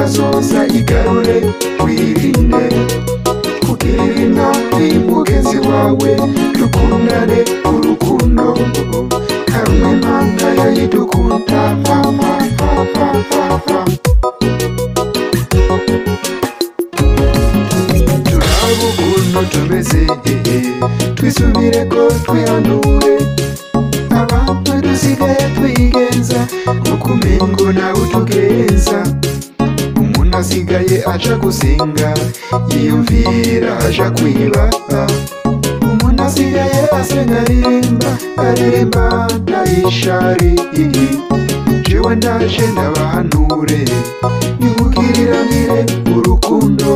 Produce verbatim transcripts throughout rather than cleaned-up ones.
kazoza igarure wirinde kugirina n'umugenzi wawe dukundane urukundo kamwe manda yayidukunda mama turabukundo tumeze twisubire ko twihanure abantu dusigaye twigenza kukumengo na utugeza umuntu asigaye aca gusenga yiyumvira aja kwiba umuntu asigaye asenga aririmba aririmba ndayishari jewe ndaje ndabahanure nyugiriranire urukundo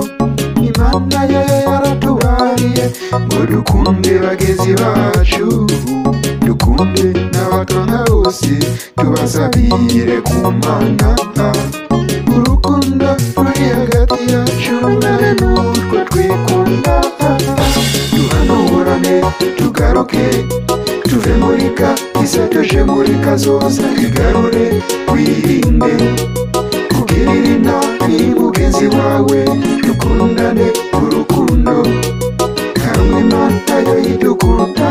imana yayo yaratubariye ngo dukunde bagezi bacu dukunde n'abatona bose tubasabire kumana urukundo ruri hagati yacu n'urwo twikunda duhanurane tugaruke tuve muri ka isatoje muri kazoza igarure wirinde kugirina n'umugenzi wawe dukundane urukundo kamwe mata yidukunda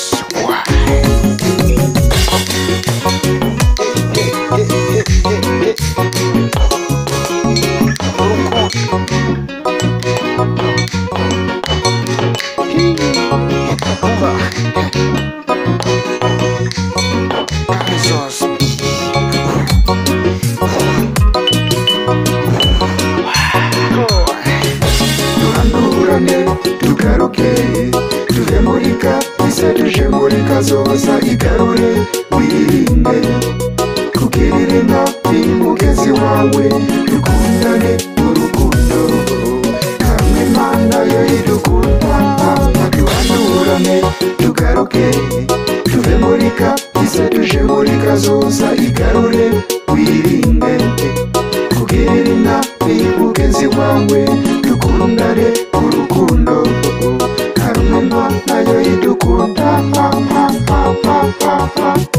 kazoza igarure wirinde kugirina n'umugenzi wawe dukundane urukundo kamwe manda yidukunda duhanurane tugaruke tuve muri ka isatuje muri kazoza igarure wirinde kugirina n'umugenzi wawe dukundane urukundo kamwe manda yidukunda Ha ha ha ha ha ha